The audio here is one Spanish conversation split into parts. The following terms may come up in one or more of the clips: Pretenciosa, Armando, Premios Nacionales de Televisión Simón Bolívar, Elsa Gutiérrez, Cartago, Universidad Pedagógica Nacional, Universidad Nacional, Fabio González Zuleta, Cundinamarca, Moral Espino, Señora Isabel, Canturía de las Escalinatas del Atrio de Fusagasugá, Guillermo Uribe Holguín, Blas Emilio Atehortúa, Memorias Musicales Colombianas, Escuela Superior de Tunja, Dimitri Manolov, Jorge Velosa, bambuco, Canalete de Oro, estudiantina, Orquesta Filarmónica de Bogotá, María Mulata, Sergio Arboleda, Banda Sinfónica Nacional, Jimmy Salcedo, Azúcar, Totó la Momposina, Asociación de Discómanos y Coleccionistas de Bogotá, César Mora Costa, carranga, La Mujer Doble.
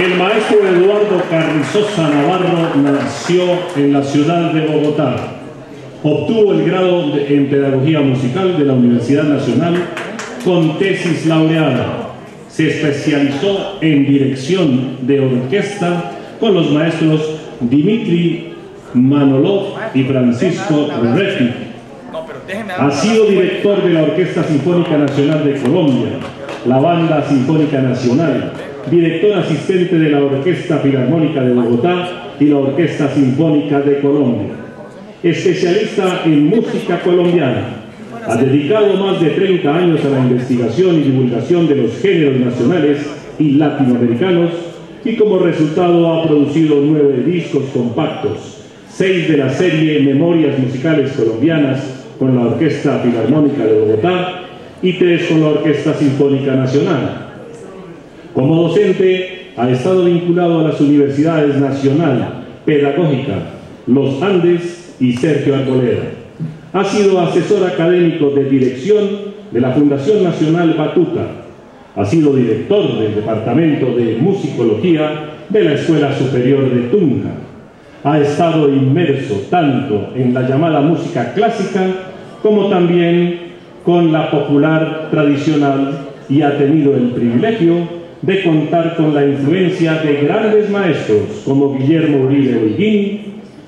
El maestro Eduardo Carrizosa Navarro nació en la ciudad de Bogotá. Obtuvo el grado en Pedagogía Musical de la Universidad Nacional con tesis laureada. Se especializó en dirección de orquesta con los maestros Dimitri Manolov y Francisco Rettig. Ha sido director de la Orquesta Sinfónica Nacional de Colombia, la Banda Sinfónica Nacional, director asistente de la Orquesta Filarmónica de Bogotá y la Orquesta Sinfónica de Colombia. Especialista en música colombiana, ha dedicado más de 30 años a la investigación y divulgación de los géneros nacionales y latinoamericanos y como resultado ha producido 9 discos compactos, 6 de la serie Memorias Musicales Colombianas con la Orquesta Filarmónica de Bogotá y 3 con la Orquesta Sinfónica Nacional. Como docente ha estado vinculado a las universidades Nacional, Pedagógica, Los Andes y Sergio Arboleda. Ha sido asesor académico de dirección de la Fundación Nacional Batuta. Ha sido director del Departamento de Musicología de la Escuela Superior de Tunja. Ha estado inmerso tanto en la llamada música clásica como también con la popular tradicional y ha tenido el privilegio de contar con la influencia de grandes maestros como Guillermo Uribe Holguín,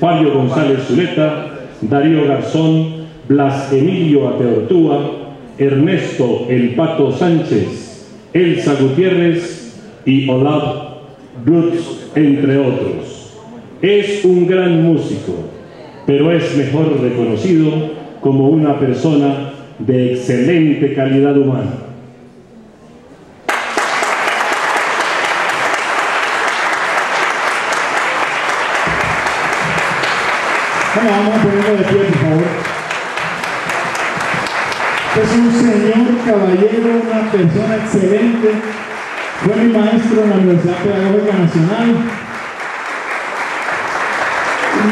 Fabio González Zuleta, Darío Garzón, Blas Emilio Atehortúa, Ernesto El Pato Sánchez, Elsa Gutiérrez y Olav Roots, entre otros. Es un gran músico, pero es mejor reconocido como una persona de excelente calidad humana. Bueno, vamos a ponerlo de pie, por favor. Es un señor caballero, una persona excelente. Fue mi maestro en la Universidad Pedagógica Nacional.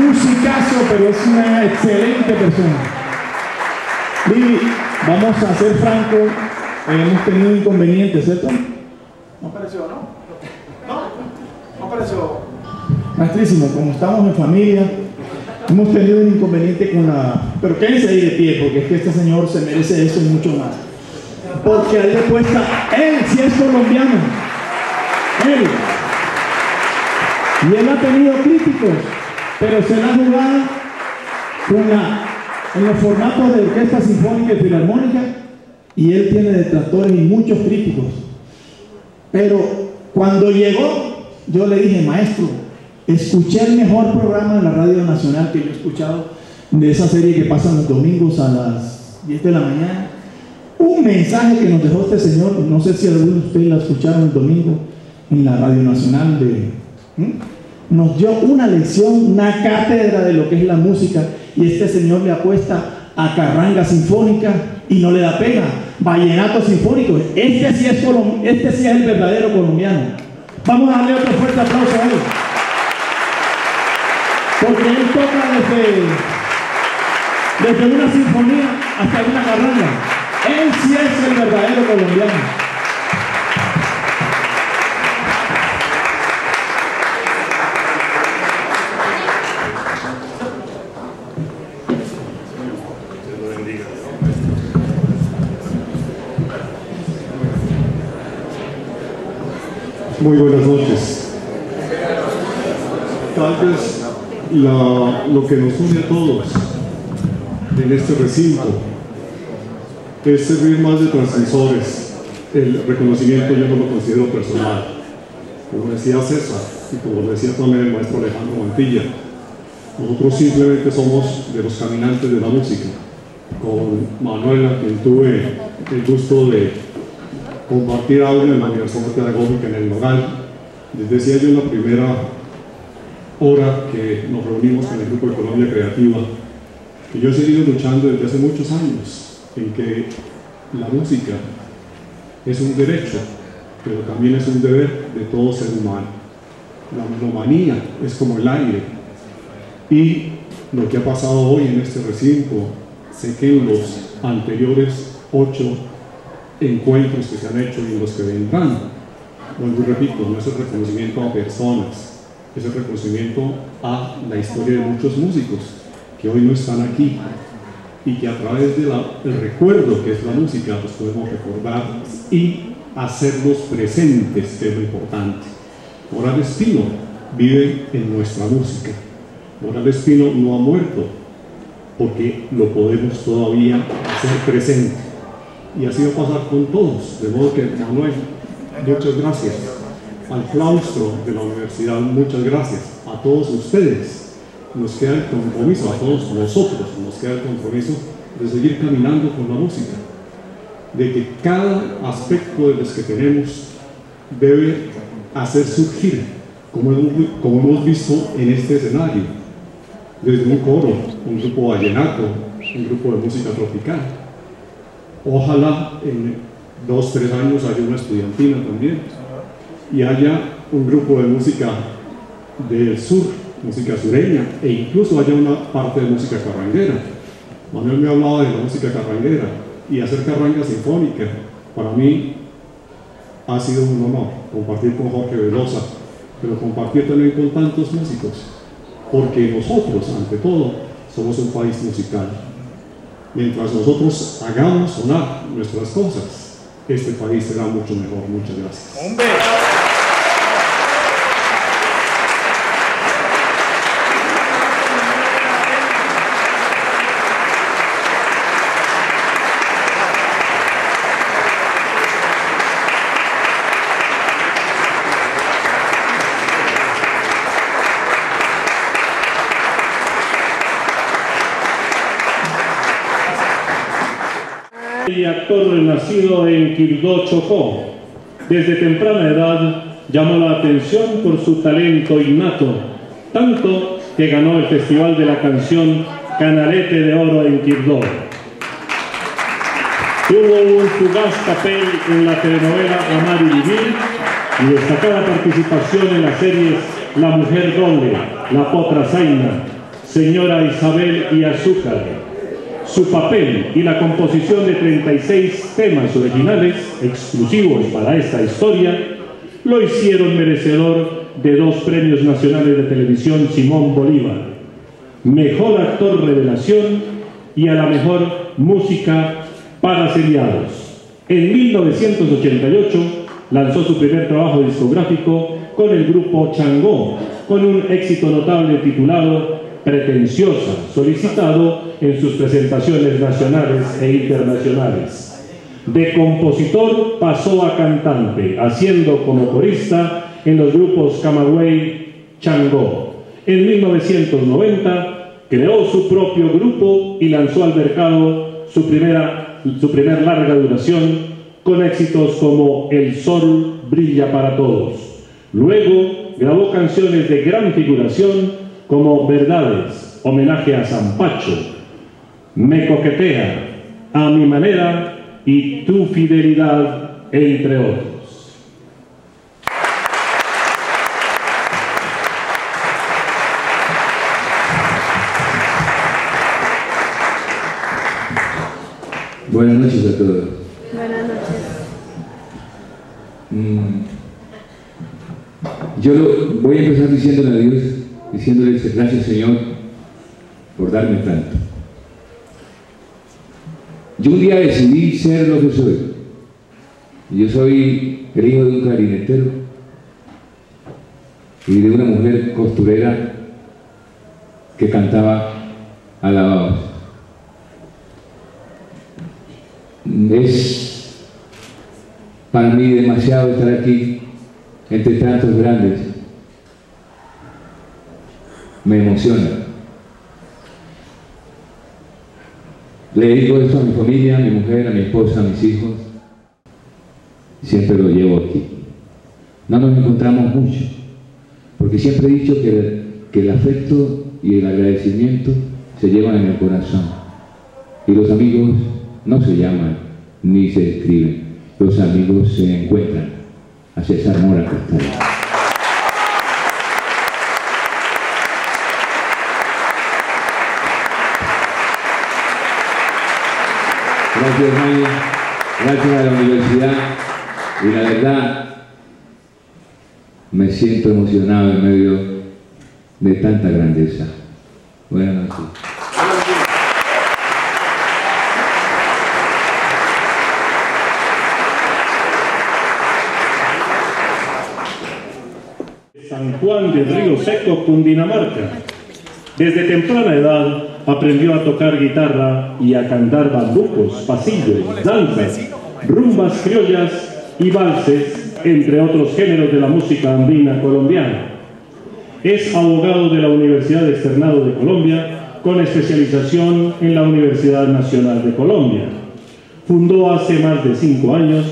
Musicazo, pero es una excelente persona. Vivi, vamos a ser francos, hemos tenido inconvenientes, ¿cierto? No apareció, ¿no? No apareció. Maestrísimo, como estamos en familia, hemos tenido un inconveniente con la... Pero quédense ahí de pie, porque es que este señor se merece eso y mucho más. Porque a él le cuesta... Él sí es colombiano. Él. Y él ha tenido críticos. Pero se la ha jugado en los formatos de orquesta sinfónica y filarmónica y él tiene detractores y muchos críticos. Pero cuando llegó, yo le dije, maestro, escuché el mejor programa de la Radio Nacional que yo he escuchado de esa serie que pasan los domingos a las 10 de la mañana. Un mensaje que nos dejó este señor, no sé si alguno de ustedes la escucharon el domingo en la Radio Nacional de... Nos dio una lección, una cátedra de lo que es la música y este señor le apuesta a carranga sinfónica y no le da pena, vallenato sinfónico. Este sí es el verdadero colombiano. Vamos a darle otro fuerte aplauso a él. Porque él toca desde una sinfonía hasta una carranga. Él sí es el verdadero colombiano. Muy buenas noches. Tal vez lo que nos une a todos en este recinto es servir más de transmisores. El reconocimiento yo no lo considero personal. Como decía César y como lo decía también el maestro Alejandro Montilla, nosotros simplemente somos de los caminantes de la música. Con Manuela, quien tuve el gusto de compartir algo en la Universidad Pedagógica en el Nogal. Les decía yo en la primera hora que nos reunimos con el Grupo de Colombia Creativa, que yo he seguido luchando desde hace muchos años en que la música es un derecho, pero también es un deber de todo ser humano. La monomanía es como el aire. Y lo que ha pasado hoy en este recinto, sé que en los anteriores 8 encuentros que se han hecho y los que vendrán, vuelvo y repito, no es el reconocimiento a personas, es el reconocimiento a la historia de muchos músicos que hoy no están aquí y que a través del recuerdo que es la música los podemos recordar y hacerlos presentes, que es lo importante. Moral Espino vive en nuestra música. Moral Espino no ha muerto porque lo podemos todavía hacer presente, y así va a pasar con todos. De modo que, Manuel, muchas gracias. Al claustro de la universidad, muchas gracias. A todos ustedes nos queda el compromiso, a todos nosotros nos queda el compromiso de seguir caminando con la música, de que cada aspecto de los que tenemos debe hacer surgir, como hemos visto en este escenario, desde un coro, un grupo vallenato, un grupo de música tropical. Ojalá en 2 o 3 años haya una estudiantina también, y haya un grupo de música del sur, música sureña, e incluso haya una parte de música carranguera. Manuel me hablaba de la música carranguera, y hacer carranga sinfónica para mí ha sido un honor, compartir con Jorge Velosa, pero compartir también con tantos músicos, porque nosotros, ante todo, somos un país musical. Mientras nosotros hagamos sonar nuestras cosas, este país será mucho mejor. Muchas gracias. ¡Hombre! Nacido en Quibdo, Chocó, desde temprana edad llamó la atención por su talento innato, tanto que ganó el Festival de la Canción Canalete de Oro en Quibdo. Tuvo un fugaz papel en la telenovela Amar y Vivir y destacada participación en las series La Mujer Doble, La Potra Zaina, Señora Isabel y Azúcar. Su papel y la composición de 36 temas originales, exclusivos para esta historia, lo hicieron merecedor de 2 premios nacionales de televisión Simón Bolívar, Mejor Actor Revelación y a la Mejor Música para Seriados. En 1988 lanzó su primer trabajo discográfico con el grupo Changó, con un éxito notable titulado Pretenciosa, solicitado en sus presentaciones nacionales e internacionales. De compositor pasó a cantante, haciendo como corista en los grupos Camagüey, Changó. En 1990 creó su propio grupo y lanzó al mercado su primer larga duración con éxitos como El Sol Brilla para Todos. Luego grabó canciones de gran figuración como Verdades, Homenaje a Zampacho, Me Coquetea, A Mi Manera y Tu Fidelidad, entre otros. Buenas noches a todos. Buenas noches. Yo voy a empezar diciéndole a Dios, diciéndoles gracias, Señor, por darme tanto. Yo un día decidí ser lo que soy. Yo soy el hijo de un clarinetero y de una mujer costurera que cantaba alabados. Es para mí demasiado estar aquí entre tantos grandes. Me emociona. Le digo esto a mi familia, a mi mujer, a mi esposa, a mis hijos. Siempre lo llevo aquí. No nos encontramos mucho, porque siempre he dicho que el afecto y el agradecimiento se llevan en el corazón. Y los amigos no se llaman ni se escriben. Los amigos se encuentran. A César Mora Costa. Gracias, Maya. Gracias a la universidad. Y la verdad, Me siento emocionado en medio de tanta grandeza. Buenas noches. San Juan del Río Seco, Cundinamarca. Desde temprana edad aprendió a tocar guitarra y a cantar bambucos, pasillos, danzas, rumbas criollas y valses, entre otros géneros de la música andina colombiana. Es abogado de la Universidad de Externado de Colombia, con especialización en la Universidad Nacional de Colombia. Fundó hace más de 5 años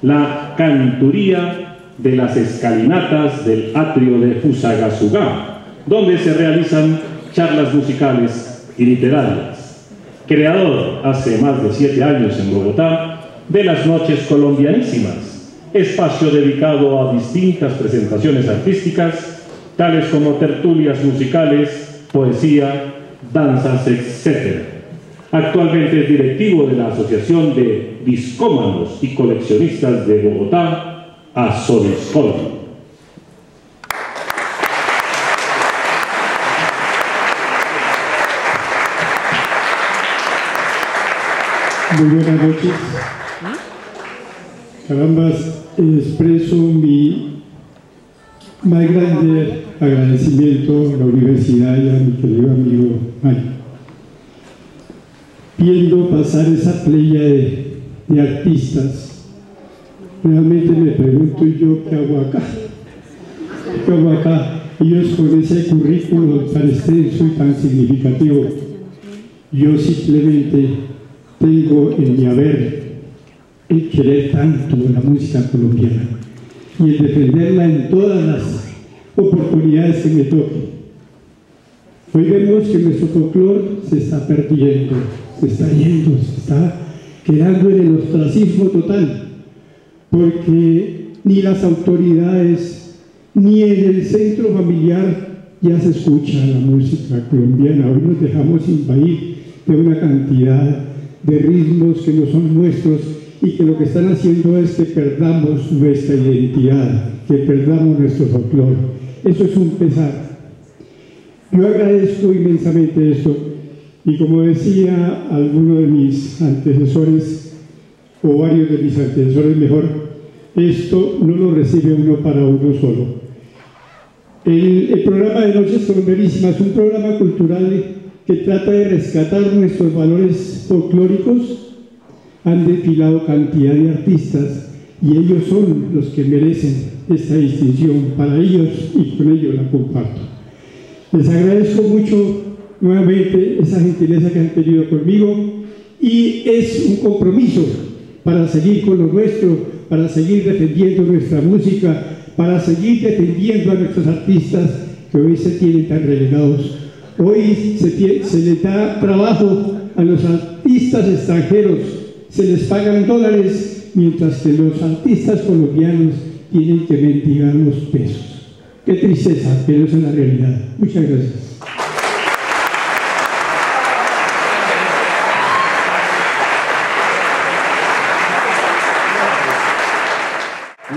la Canturía de las Escalinatas del Atrio de Fusagasugá, donde se realizan charlas musicales y literarias. Creador, hace más de 7 años en Bogotá, de las Noches Colombianísimas, espacio dedicado a distintas presentaciones artísticas, tales como tertulias musicales, poesía, danzas, etc. Actualmente es directivo de la Asociación de Discómanos y Coleccionistas de Bogotá, ASODISCOL. Muy buenas noches. Carambas, expreso mi más grande agradecimiento a la universidad y a mi querido amigo Mario. Viendo pasar esa playa de artistas, realmente me pregunto yo qué hago acá. ¿Qué hago acá? Ellos con ese currículo tan extenso y tan significativo. Yo simplemente tengo en mi haber el querer tanto la música colombiana y el defenderla en todas las oportunidades que me toque. Hoy vemos que nuestro folclore se está perdiendo, se está yendo, se está quedando en el ostracismo total, porque ni las autoridades ni en el centro familiar ya se escucha la música colombiana. Hoy nos dejamos invadir de una cantidad de ritmos que no son nuestros y que lo que están haciendo es que perdamos nuestra identidad, que perdamos nuestro folclore. Eso es un pesar. Yo agradezco inmensamente esto y, como decía alguno de mis antecesores, o varios de mis antecesores mejor, esto no lo recibe uno para uno solo. El programa de Noches Colombianísimas es un programa cultural que trata de rescatar nuestros valores folclóricos. Han desfilado cantidad de artistas y ellos son los que merecen esta distinción para ellos, y con ellos la comparto. Les agradezco mucho nuevamente esa gentileza que han tenido conmigo, y es un compromiso para seguir con lo nuestro, para seguir defendiendo nuestra música, para seguir defendiendo a nuestros artistas que hoy se tienen tan relegados. Hoy se le da trabajo a los artistas extranjeros, se les pagan dólares, mientras que los artistas colombianos tienen que mendigar los pesos. Qué tristeza, pero es la realidad. Muchas gracias.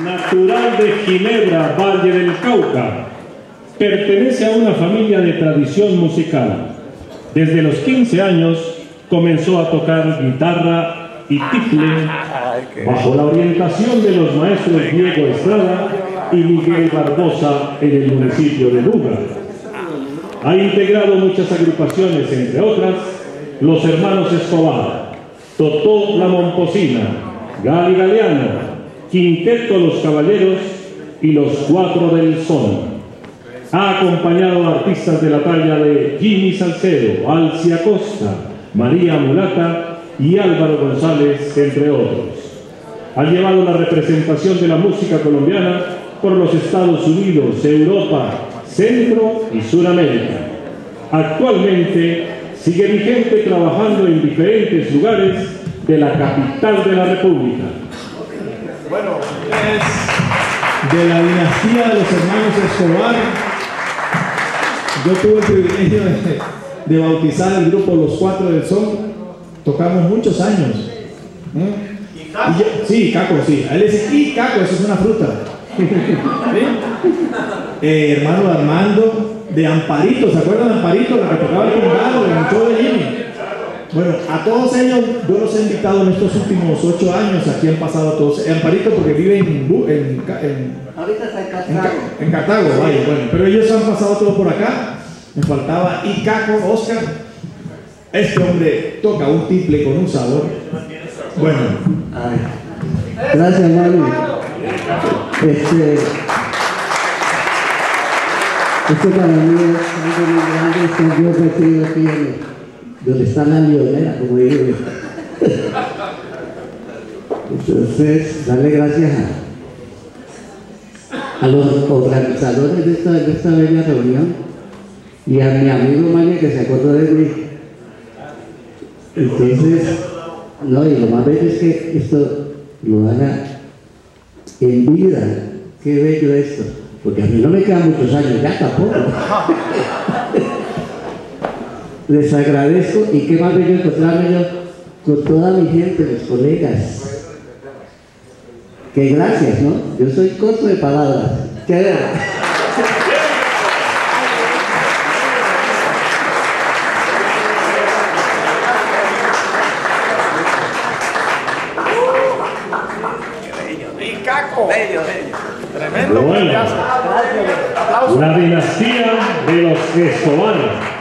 Natural de Ginebra, Valle del Cauca. Pertenece a una familia de tradición musical. Desde los 15 años comenzó a tocar guitarra y tiple bajo la orientación de los maestros Diego Estrada y Miguel Barbosa en el municipio de Buga. Ha integrado muchas agrupaciones, entre otras, los hermanos Escobar, Totó la Momposina, Gali Galeano, Quinteto Los Caballeros y los Cuatro del Sol. Ha acompañado a artistas de la talla de Jimmy Salcedo, Alcia Costa, María Mulata y Álvaro González, entre otros. Ha llevado la representación de la música colombiana por los Estados Unidos, Europa, Centro y Suramérica. Actualmente sigue vigente trabajando en diferentes lugares de la capital de la República. Bueno, es de la dinastía de los hermanos Escobar. Yo tuve el privilegio de bautizar el grupo Los Cuatro del Sol. Tocamos muchos años. ¿Y Caco? Sí, Caco, sí. Él dice, y Caco, eso es una fruta. Hermano Armando de Amparito, ¿se acuerdan de Amparito? La que tocaba el condado, la canchó de Jimmy. Bueno, a todos ellos yo los he invitado en estos últimos 8 años. Aquí han pasado a todos. Amparito porque vive en Cartago, vaya, bueno, pero ellos han pasado todos por acá. Me faltaba Icaco, Oscar. Este hombre toca un tiple con un sabor. Bueno, gracias, Mario. Esto para mí es algo muy grande, que yo he aquí donde está la liolera, como digo yo. Entonces, darle gracias a los organizadores de esta bella reunión y a mi amigo Mario que se acordó de mí. Entonces, no, y lo más bello es que esto lo dan en vida. Qué bello esto, porque a mí no me quedan muchos años, ya tampoco. Les agradezco, y qué más bello encontrarme yo con toda mi gente, mis colegas. Que gracias, ¿no? Yo soy corto de palabras. Chévere. Tremendo. Bueno, la dinastía de los que sobaron.